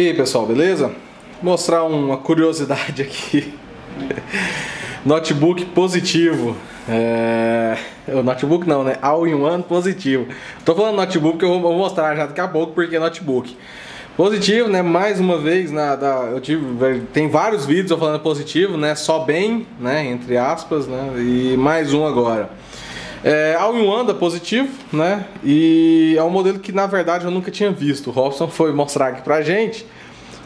E aí pessoal, beleza? Vou mostrar uma curiosidade aqui. Notebook positivo. Notebook não, né? All-in-one positivo. Tô falando notebook que eu vou mostrar já daqui a pouco, porque é notebook. Positivo, né? Mais uma vez, tem vários vídeos eu falando positivo, né? Só bem, né? Entre aspas, né? E mais um agora. All-in-one positivo, né? E é um modelo que, na verdade, eu nunca tinha visto. O Robson foi mostrar aqui pra gente.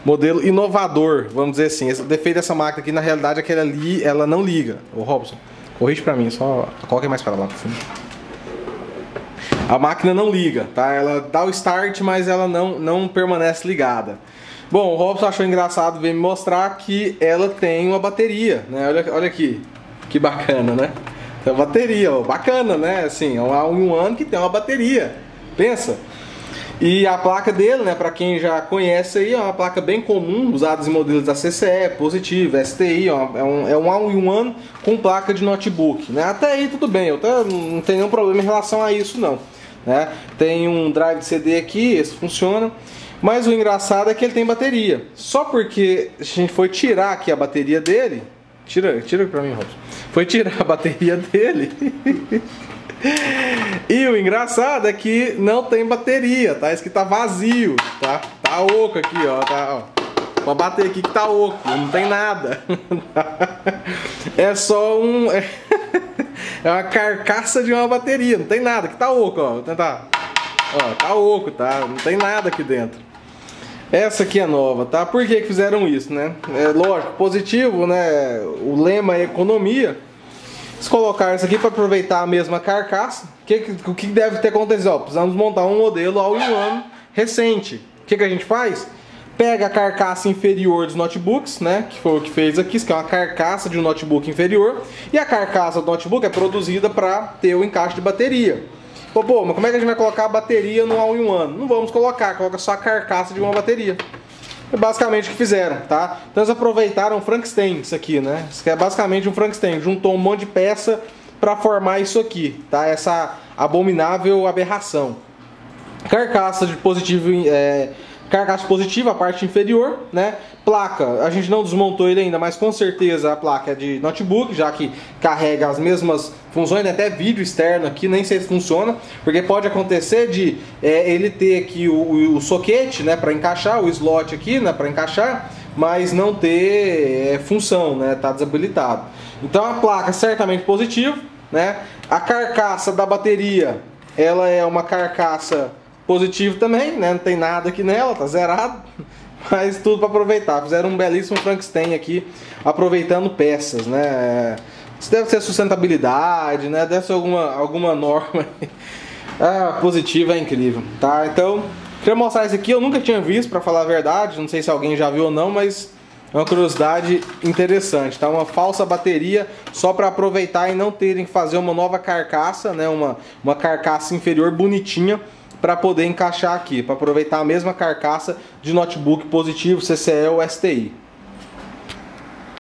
Modelo inovador, vamos dizer assim. O defeito dessa máquina aqui, na realidade, é que ela, ela não liga. Ô, Robson, corrige pra mim, só coloca mais pra lá. A máquina não liga, tá? Ela dá o start, mas ela não permanece ligada. Bom, o Robson achou engraçado vir me mostrar que ela tem uma bateria, né? Olha aqui, que bacana, né? Tem uma bateria, ó, bacana, né? Assim, é um all-in-one que tem uma bateria, pensa. E a placa dele, né, para quem já conhece aí, é uma placa bem comum, usada em modelos da CCE, Positivo, STI, ó, é um all-in-one com placa de notebook, né? Até aí tudo bem, eu não tenho nenhum problema em relação a isso não, né? Tem um drive de CD aqui, esse funciona, mas o engraçado é que ele tem bateria. Só porque a gente foi tirar aqui a bateria dele, tira para mim, Robson. Foi tirar a bateria dele. E o engraçado é que não tem bateria, tá? Isso aqui tá vazio, tá? Tá oco aqui, ó, tá, ó. Pra bater aqui que tá oco, não tem nada. É só um... É uma carcaça de uma bateria, não tem nada, que tá oco, ó. Vou tentar... Ó, tá oco, tá? Não tem nada aqui dentro. Essa aqui é nova, tá? Por que que fizeram isso, né? É lógico, positivo, né? O lema é economia. Se colocar isso aqui para aproveitar a mesma carcaça, o que deve ter acontecido? Ó, precisamos montar um modelo all-in-one recente. O que que a gente faz? Pega a carcaça inferior dos notebooks, né? Que foi o que fez aqui, isso aqui é uma carcaça de um notebook inferior. E a carcaça do notebook é produzida para ter o encaixe de bateria. Pô, mas como é que a gente vai colocar a bateria no all-in-one? Não vamos colocar, coloca só a carcaça de uma bateria. É basicamente o que fizeram, tá? Então eles aproveitaram o Frankenstein, isso aqui, né? Isso aqui é basicamente um Frankenstein, juntou um monte de peça para formar isso aqui, tá? Essa abominável aberração. Carcaça de positivo, carcaça positiva, a parte inferior, né? Placa, a gente não desmontou ele ainda, mas com certeza a placa é de notebook, já que carrega as mesmas funções, né? Até vídeo externo aqui, nem sei se funciona, porque pode acontecer de ele ter aqui o soquete, né, para encaixar, o slot aqui, né, para encaixar, mas não ter função, né, tá desabilitado. Então a placa certamente positivo, né? A carcaça da bateria, ela é uma carcaça positivo também, né? Não tem nada aqui nela, tá zerado, mas tudo para aproveitar. Fizeram um belíssimo Frankenstein aqui, aproveitando peças, né? Isso deve ser sustentabilidade, né? Deve ser alguma norma. Ah, positivo é incrível, tá? Então, queria mostrar isso aqui, eu nunca tinha visto, para falar a verdade, não sei se alguém já viu ou não, mas é uma curiosidade interessante, tá? Uma falsa bateria só para aproveitar e não terem que fazer uma nova carcaça, né? Uma carcaça inferior bonitinha, para poder encaixar aqui, para aproveitar a mesma carcaça de notebook positivo, CCE ou STI.